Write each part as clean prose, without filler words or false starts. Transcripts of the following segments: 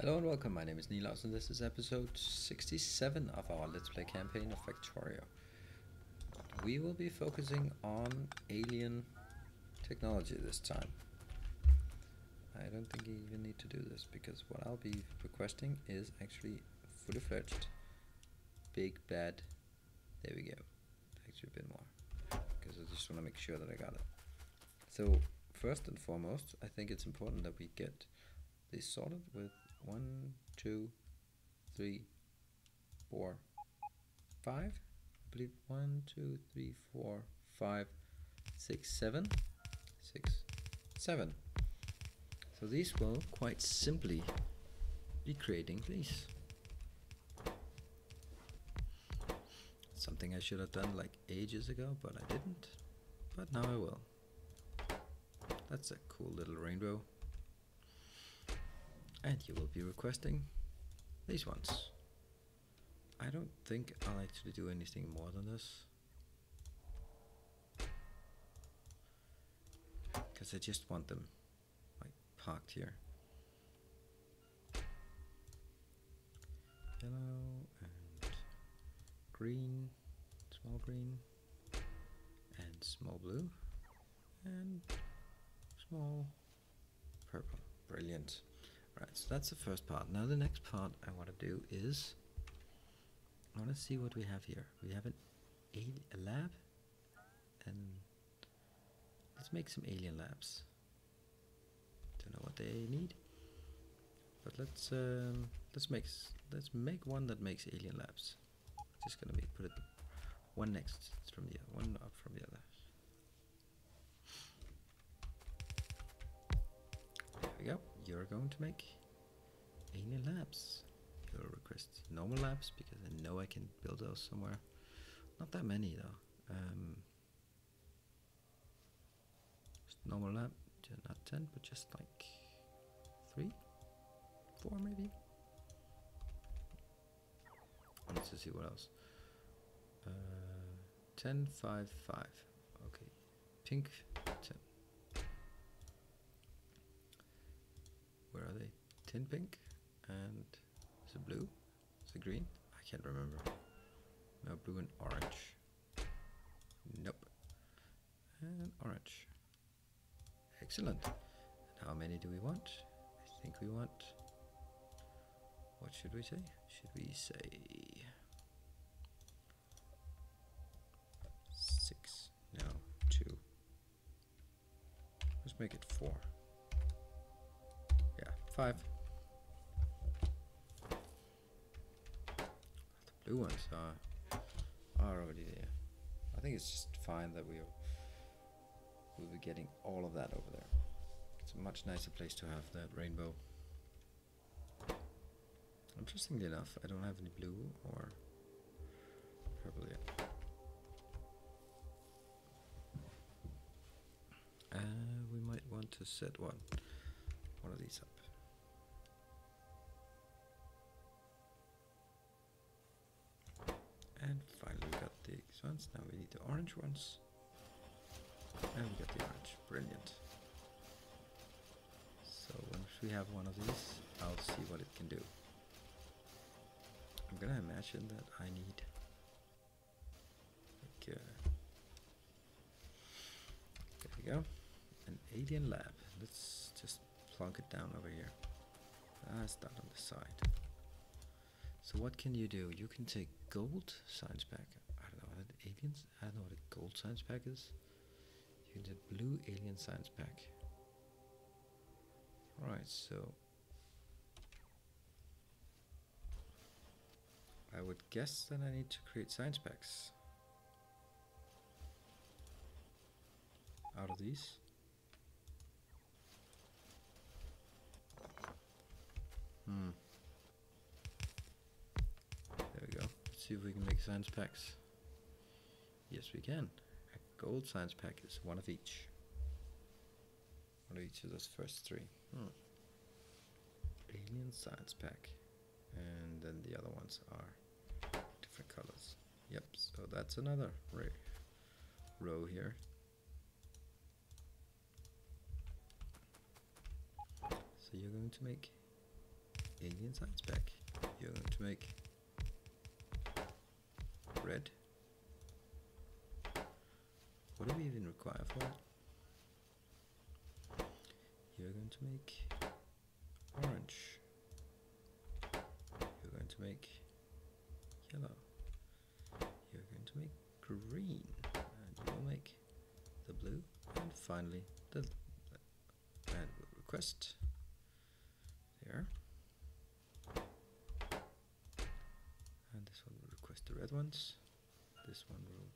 Hello and welcome, my name is Nilaus and this is episode 67 of our Let's Play campaign of Factorio. We will be focusing on alien technology this time. I don't think you even need to do this because what I'll be requesting is actually fully fledged, big bad, there we go, actually a bit more, because I just want to make sure that I got it. So first and foremost, I think it's important that we get they sorted with 1, 2, 3, 4, 5. I believe 1, 2, 3, 4, 5, 6, 7. So these will quite simply be creating these. Something I should have done like ages ago, but I didn't. But now I will. That's a cool little rainbow. And you will be requesting these ones. I don't think I'll actually do anything more than this, because I just want them like parked here. Yellow and green, small green, and small blue, and small purple. Brilliant. Right, so that's the first part. Now the next part I want to do is, I want to see what we have here. We have a lab, and let's make some alien labs. Don't know what they need, but let's make one that makes alien labs. Just gonna put it one next from the other, one up from the other. Yep, you're going to make alien labs. You'll request normal labs because I know I can build those somewhere. Not that many though. Just normal lab, not 10, but just like 3, 4 maybe. Let's just see what else. 10, 5, 5. Okay, pink 10. Where are they? 10 pink, and is it blue? Is it green? I can't remember. No, blue and orange. Nope. And orange. Excellent. And how many do we want? I think we want... what should we say? Should we say... 6. No, 2. Let's make it 4. Yeah, 5. The blue ones are already there. I think it's just fine that we'll be getting all of that over there. It's a much nicer place to have that rainbow. Interestingly enough, I don't have any blue or purple yet. We might want to set one of these up. And finally we got the ones. Now we need the orange ones. And we got the orange. Brilliant. So once we have one of these, I'll see what it can do. I'm gonna imagine that I need like there we go. An alien lab. Let's just plunk it down over here. That's not on the side. So what can you do? You can take gold science pack. I don't know what aliens. I don't know what a gold science pack is. You can take blue alien science pack. All right, so I would guess that I need to create science packs out of these. There we go. Let's see if we can make science packs. Yes, we can. A gold science pack is one of each. One of each of those first 3. Alien science pack. And then the other ones are different colors. Yep, so that's another row here. So you're going to make alien science back. You're going to make red. What do we even require for that? You're going to make orange. You're going to make yellow. You're going to make green. And you'll make the blue. And finally, the and we'll request there. And this one will request the red ones. This one will.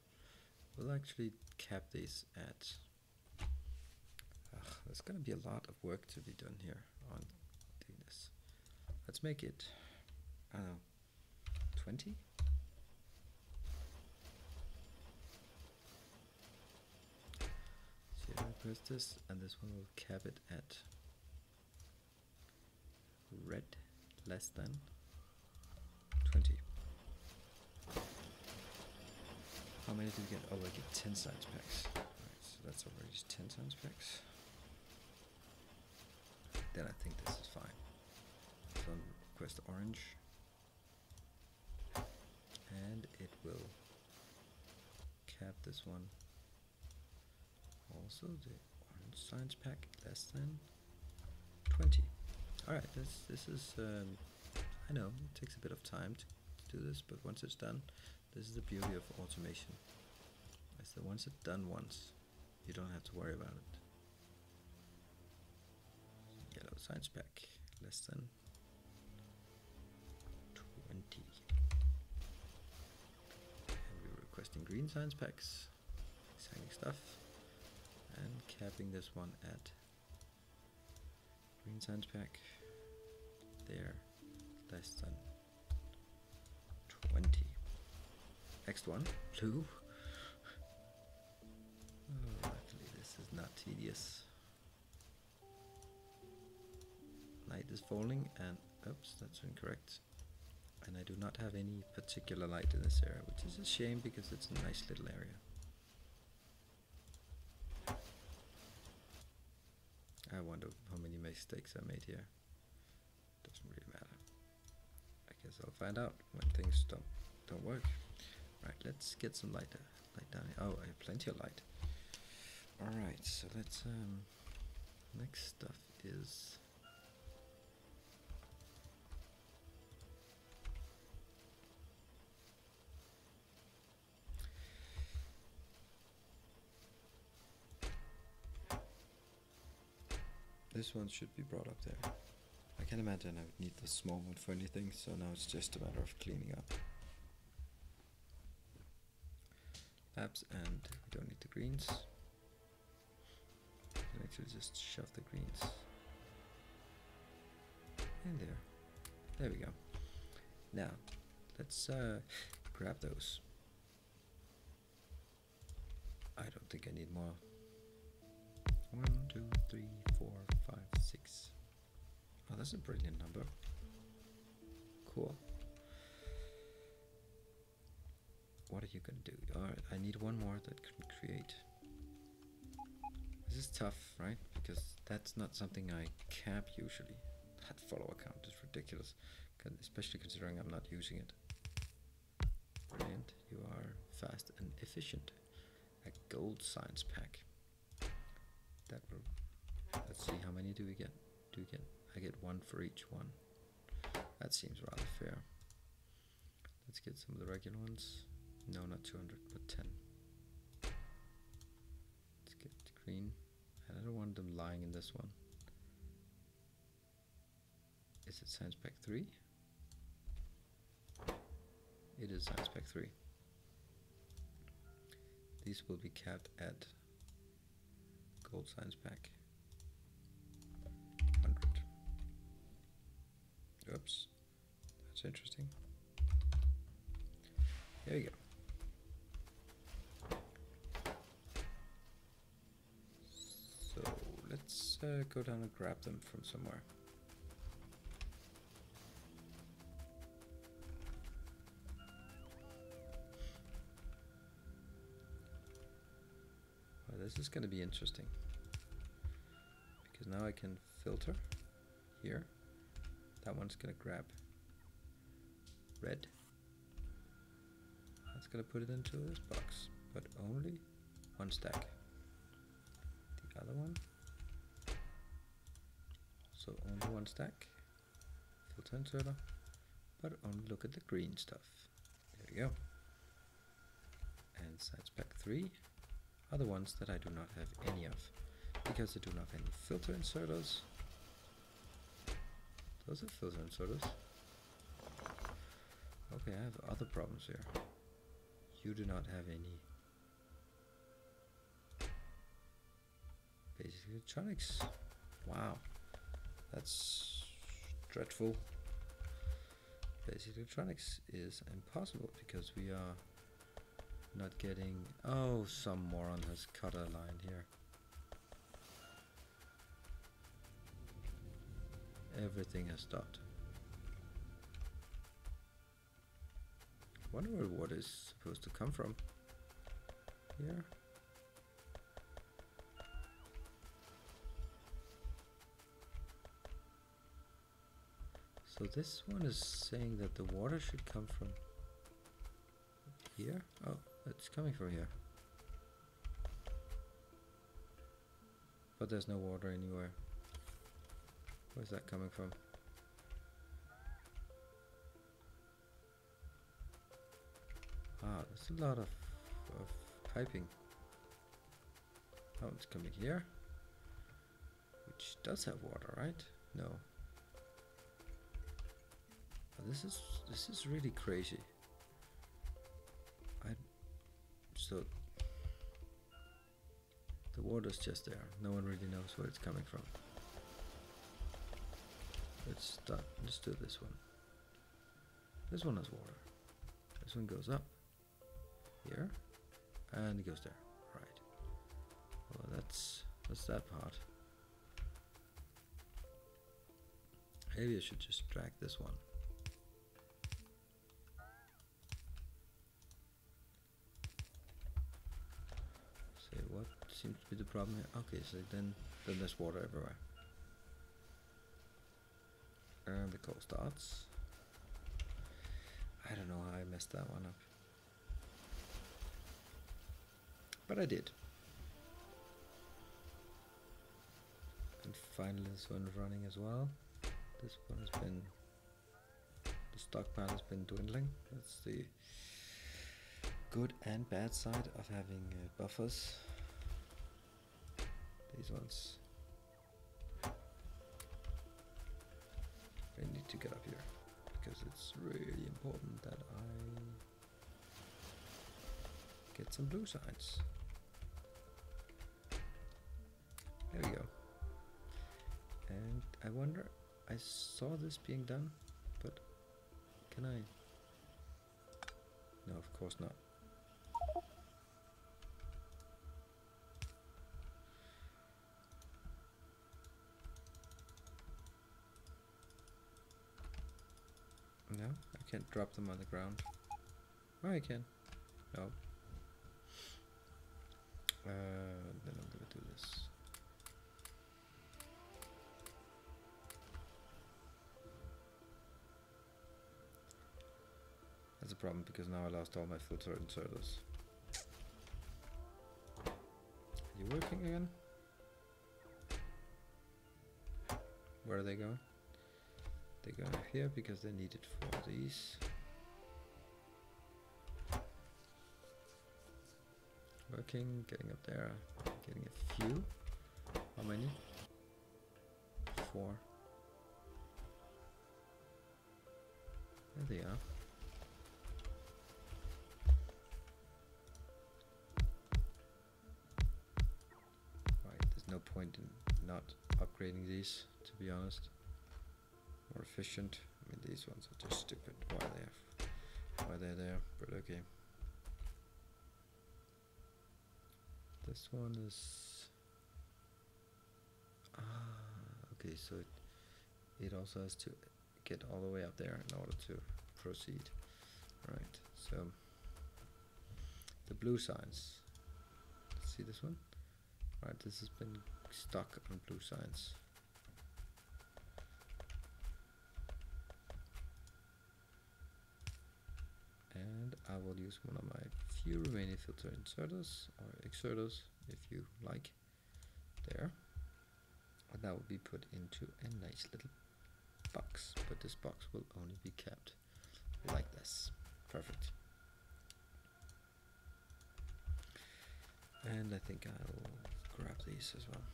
We'll actually cap these at. There's going to be a lot of work to be done here on doing this. Let's make it, I don't know, 20? So we'll press this, and this one will cap it at red less than 20. How many do we get? Oh, I get 10 science packs. Alright, so that's already 10 science packs. Then I think this is fine. So I'll request orange. And it will cap this one. Also the orange science pack less than 20. Alright, this is, I know, it takes a bit of time to do this, but once it's done, this is the beauty of automation. Is that once it's done once, you don't have to worry about it. Yellow science pack, less than 20. And we're requesting green science packs, exciting stuff. And capping this one at green science pack, there, less than 20. Next one, blue. Oh, luckily this is not tedious. Light is falling and, oops, that's incorrect. And I do not have any particular light in this area, which is a shame because it's a nice little area. I wonder how many mistakes I made here. Doesn't really matter. I guess I'll find out when things don't work. Right, let's get some light down here. Oh, I have plenty of light. Alright, so let's, next stuff is this one should be brought up there. I can imagine I would need the small one for anything, so now it's just a matter of cleaning up. And we don't need the greens. We'll actually just shove the greens in there. There we go. Now let's grab those. I don't think I need more. 1 2 3 4 5 6. Oh, that's a brilliant number. Cool. What are you gonna do? Alright, I need one more that can create. This is tough, right? Because that's not something I cap usually. That follower count is ridiculous, especially considering I'm not using it. Brilliant, you are fast and efficient. A gold science pack. That will. Let's see, how many do we get? I get one for each one. That seems rather fair. Let's get some of the regular ones. No, not 200, but 10. Let's get the green. And I don't want them lying in this one. Is it science pack 3? It is science pack 3. These will be capped at gold science pack 100. Oops, that's interesting. There you go. Let's go down and grab them from somewhere. Well, this is going to be interesting because now I can filter here That one's gonna grab red. That's gonna put it into this box, but only one stack. The other one, so only one stack. Filter inserter, but only look at the green stuff. There we go. And size pack 3 are the ones that I do not have any of, because I do not have any filter inserters. Those are filter inserters. Okay, I have other problems here. You do not have any basic electronics. Wow, that's dreadful. Basic electronics is impossible because we are not getting... Oh, some moron has cut a line here. Everything has stopped. I wonder where water is supposed to come from. Here. So this one is saying that the water should come from here. Oh, it's coming from here. But there's no water anywhere. Where's that coming from? Ah, there's a lot of piping. Oh, it's coming here. Which does have water, right? No. Oh, this is really crazy. So the water's just there. No one really knows where it's coming from. Let's start. Let's do this one. This one has water. This one goes up here, and it goes there. Right. Well, that's that part. Maybe I should just drag this one. What seems to be the problem here? Okay, so then there's water everywhere. And the call starts. I don't know how I messed that one up. But I did. And finally this one's running as well. This one has been... The stockpile has been dwindling. That's the good and bad side of having buffers. These ones. I need to get up here because it's really important that I get some blue sides. There we go. And I wonder, I saw this being done, but can I? No, of course not. No, I can't drop them on the ground. Oh, I can. No. Then I'm gonna do this. That's a problem because now I lost all my filter inserters. Are you working again? Where are they going? They're going up here because they need it for these. Working, getting up there, getting a few. How many? 4. There they are. Right, there's no point in not upgrading these, to be honest. More efficient. I mean, these ones are just stupid. Why they're there? But okay. This one is. Ah, okay. So it also has to get all the way up there in order to proceed. Right. So the blue signs. See this one? Right. This has been stuck on blue signs. will use one of my few remaining filter inserters or exerters, if you like, there. And that will be put into a nice little box, but this box will only be kept like this. Perfect. And I think I'll grab these as well.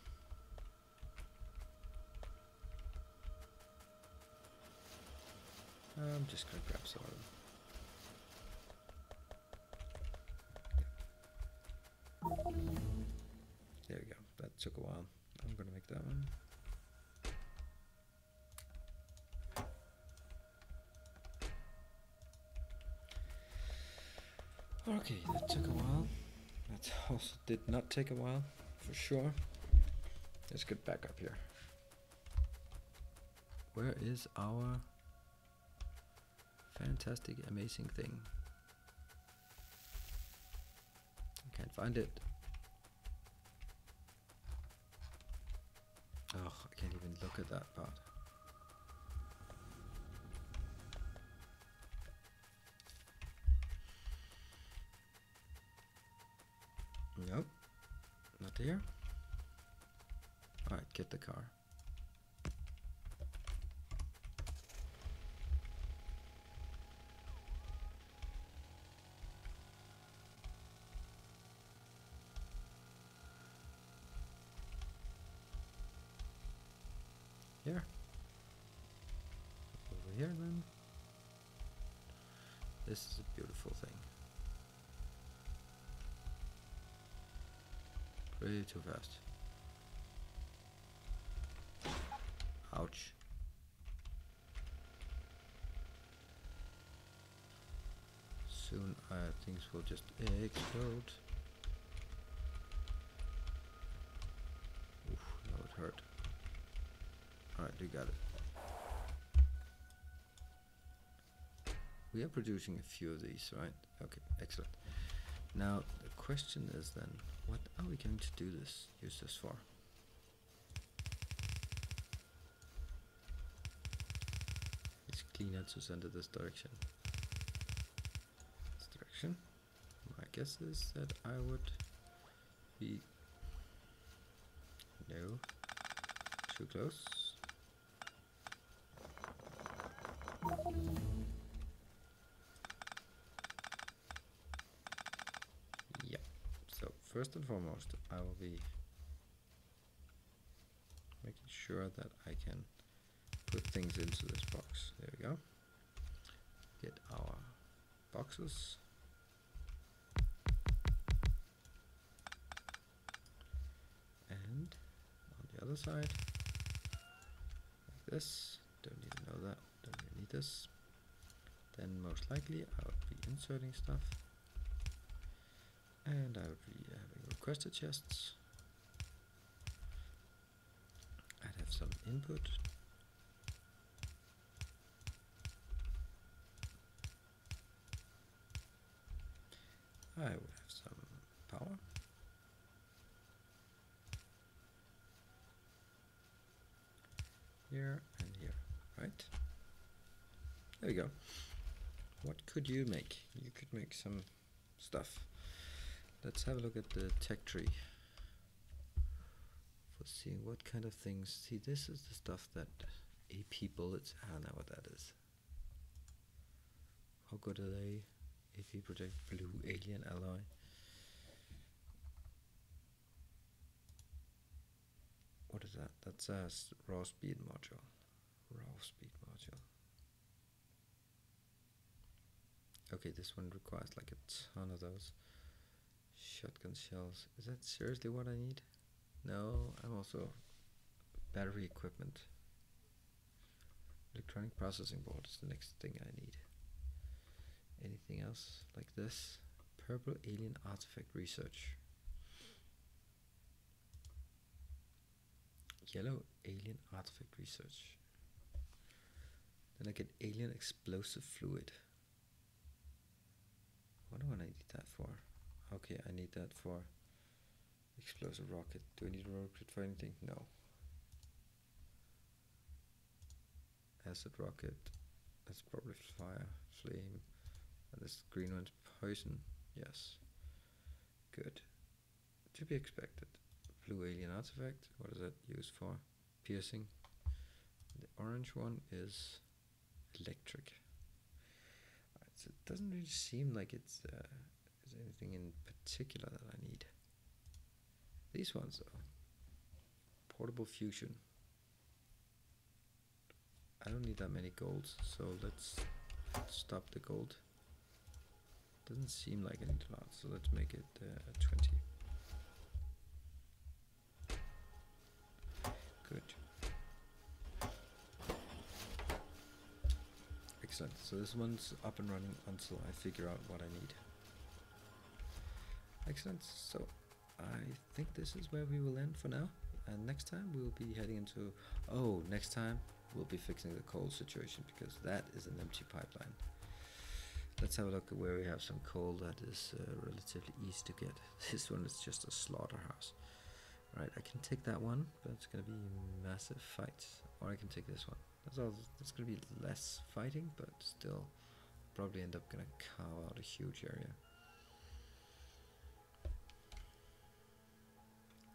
I'm just going to grab some of them. There we go, that took a while. I'm going to make that one. Okay, that took a while. That also did not take a while, for sure. Let's get back up here. Where is our fantastic, amazing thing? I can't find it. Oh, I can't even look at that part. Nope, not there. All right, get the car. Here, over here then. This is a beautiful thing. Way too fast. Ouch. Soon things will just explode. Oof, that would hurt. Alright, we got it. We are producing a few of these, right? Okay, excellent. Now, the question is then, what are we going to do this, use this for? It's cleaner to send it this direction. This direction. My guess is that I would be... No. Too close. First and foremost, I will be making sure that I can put things into this box. There we go. Get our boxes. And on the other side, like this. Don't need to know that. Don't really need this. Then most likely I would be inserting stuff. And I would be having requested chests. I'd have some input. I would have some power. Here and here, right? There we go. What could you make? You could make some stuff. Let's have a look at the tech tree for seeing what kind of things. See, this is the stuff that AP bullets. I don't know what that is. How good are they? AP protect blue alien alloy. What is that? That's a raw speed module. Raw speed module. Okay, this one requires like a ton of those. Shotgun shells. Is that seriously what I need? No, I'm also battery equipment. Electronic processing board is the next thing I need. Anything else like this? Purple alien artifact research. Yellow alien artifact research. Then I get alien explosive fluid. What do I need that for? Okay, I need that for explosive rocket. Do I need a rocket for anything? No. Acid rocket. That's probably fire, flame, And this green one's poison. Yes. Good. To be expected. Blue alien artifact. What is that used for? Piercing. The orange one is electric. So it doesn't really seem like it's there's anything in particular that I need. These ones though. Portable fusion. I don't need that many golds, so let's stop the gold. Doesn't seem like I need a lot, so let's make it 20. Good. Excellent. So this one's up and running until I figure out what I need. Excellent. So I think this is where we will end for now. And next time we'll be heading into... Oh, next time we'll be fixing the coal situation, because that is an empty pipeline. Let's have a look at where we have some coal that is relatively easy to get. This one is just a slaughterhouse. Right, I can take that one, but it's going to be a massive fight. Or I can take this one. That's all. It's going to be less fighting, but still probably end up going to carve out a huge area.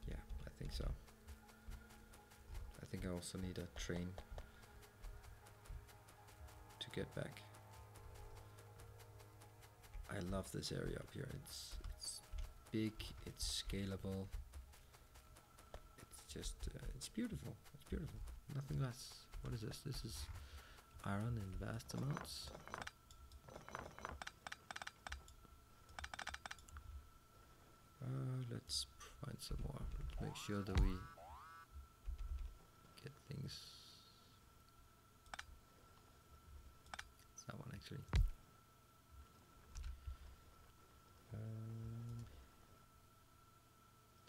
Yeah, I think so. I think I also need a train to get back. I love this area up here. It's big, it's scalable. Just it's beautiful. It's beautiful. Nothing less. What is this? This is iron in vast amounts. Let's find some more. Let's make sure that we get things. It's that one actually.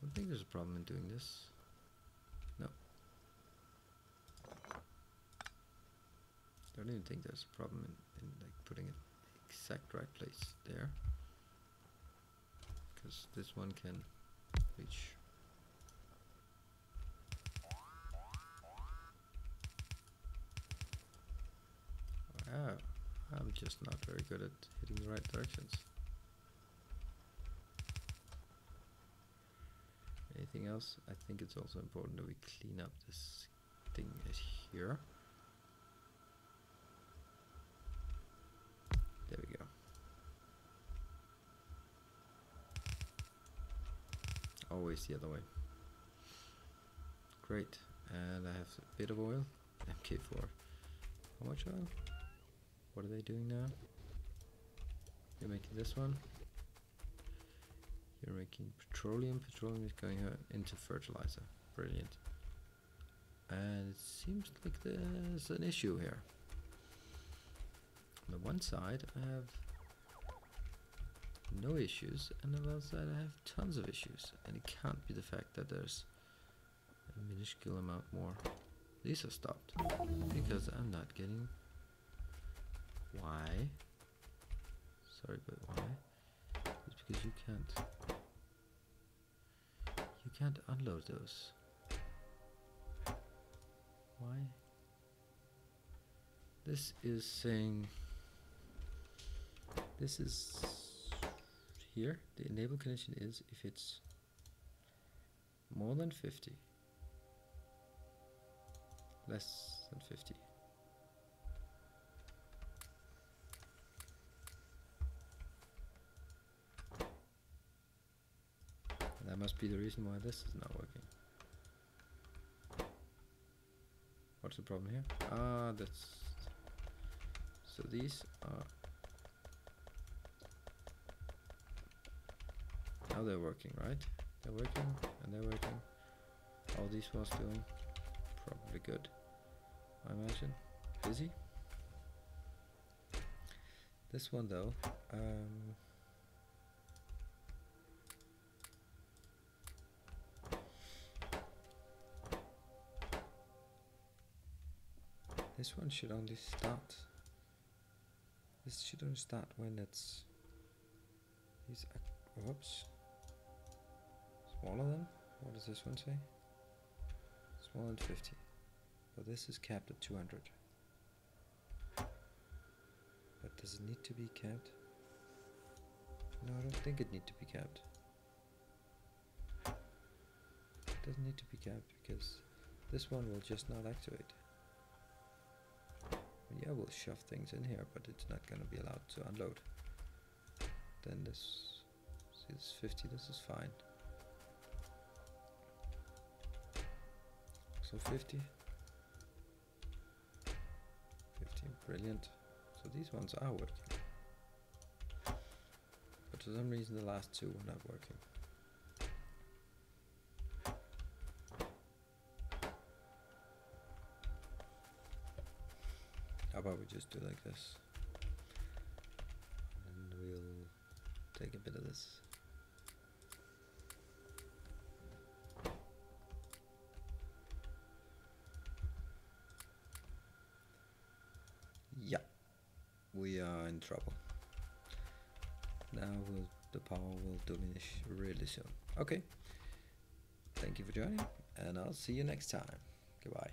Don't think there's a problem in doing this. I don't even think there's a problem in like putting it exact right place there, because this one can reach. Wow, I'm just not very good at hitting the right directions. Anything else? I think it's also important that we clean up this thing here. There we go. Always the other way. Great. And I have a bit of oil. MK4. How much oil? What are they doing now? You're making this one. You're making petroleum. Petroleum is going into fertilizer. Brilliant. And it seems like there's an issue here. On the one side I have no issues, and on the other side I have tons of issues, and it can't be the fact that there's a minuscule amount more. These are stopped because I'm not getting... Why? Sorry, but why? It's because you can't unload those. Why? This is saying... This is here. The enable condition is if it's more than 50, less than 50. And that must be the reason why this is not working. What's the problem here? Ah, that's... So these are... Now they're working, right? They're working, and they're working. All these ones doing probably good, I imagine. Busy. This one though, this one should only start. This should only start when it's... These are... Whoops. Smaller than? What does this one say? Smaller than 50. But this is capped at 200. But does it need to be capped? No, I don't think it needs to be capped. It doesn't need to be capped because this one will just not activate. Yeah, we'll shove things in here, but it's not going to be allowed to unload. Then this, see, this 50, this is fine. So 50. 50, brilliant. So these ones are working. But for some reason the last two were not working. How about we just do like this, and we'll take a bit of this. Yeah, we are in trouble. Now the power will diminish really soon. Okay, thank you for joining, and I'll see you next time. Goodbye.